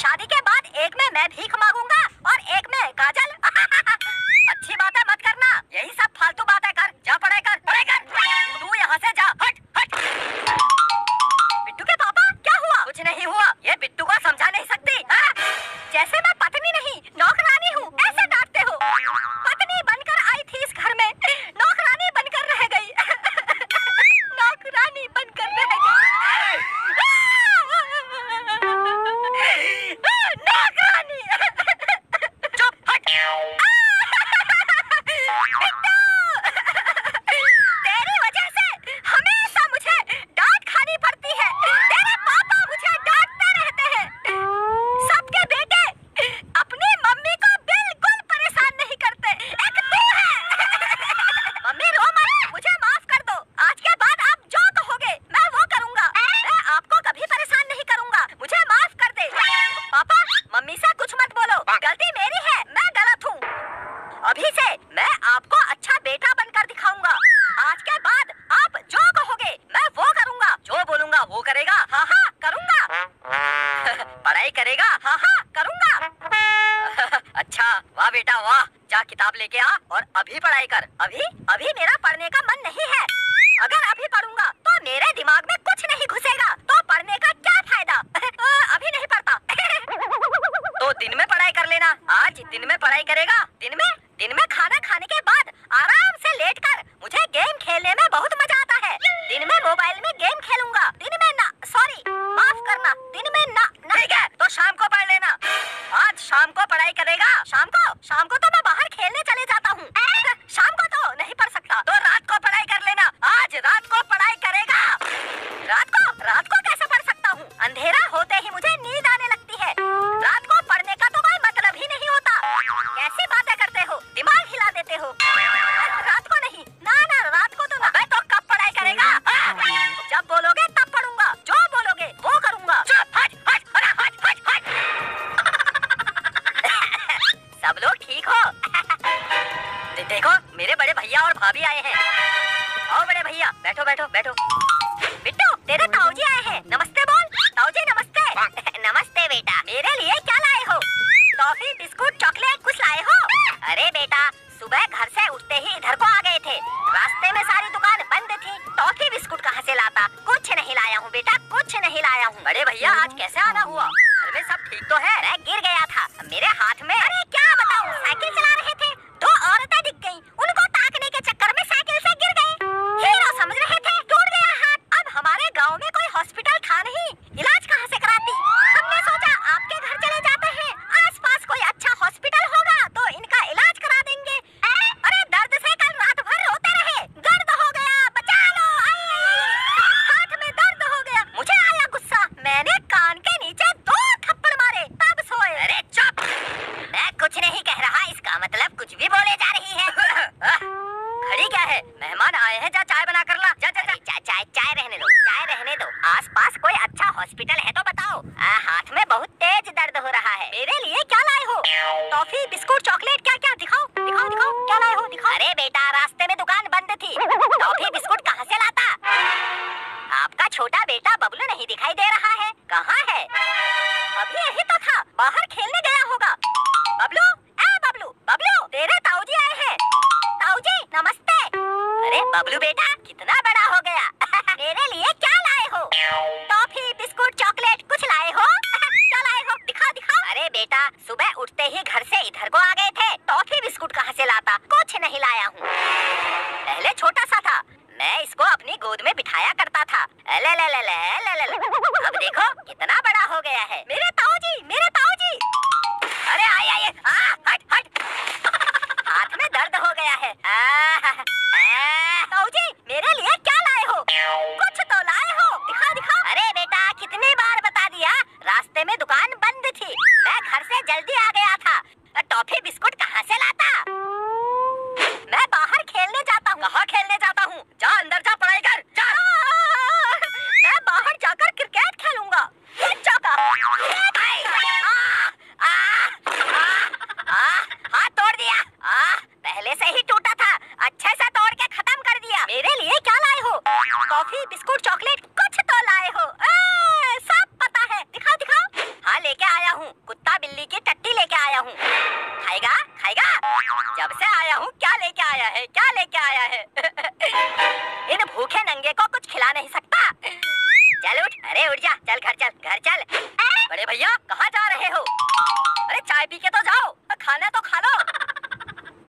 शादी के बाद एक में मैं भीख मांगूंगा और एक में काजल। अच्छी बात है, मत करना, यही सब फालतू बातें कर। जा पढ़ाई कर, पढ़ाई कर, तू यहाँ से जा, हट हट। बिट्टू के पापा, क्या हुआ? कुछ नहीं हुआ, ये बिट्टू को समझा नहीं सकती। जैसे मैं पत्नी नहीं नौकरानी हूँ ऐसे डांटते हो। पत्नी बनकर आई थी इस घर में, नौकरानी बनकर रह गई। नौकरानी बनकर रह गई। रास्ते में दुकान बंद थी, मैं घर से जल्दी आ गया था। टॉफी बिस्कुट कुत्ता बिल्ली की टट्टी लेके आया हूँ। खाएगा खाएगा? जब से आया हूँ क्या लेके आया है, क्या लेके आया है। इन भूखे नंगे को कुछ खिला नहीं सकता। चल उठ, अरे उठ जा, चल घर चल, घर चल। बड़े भैया कहाँ जा रहे हो? अरे चाय पी के तो जाओ, खाना तो खा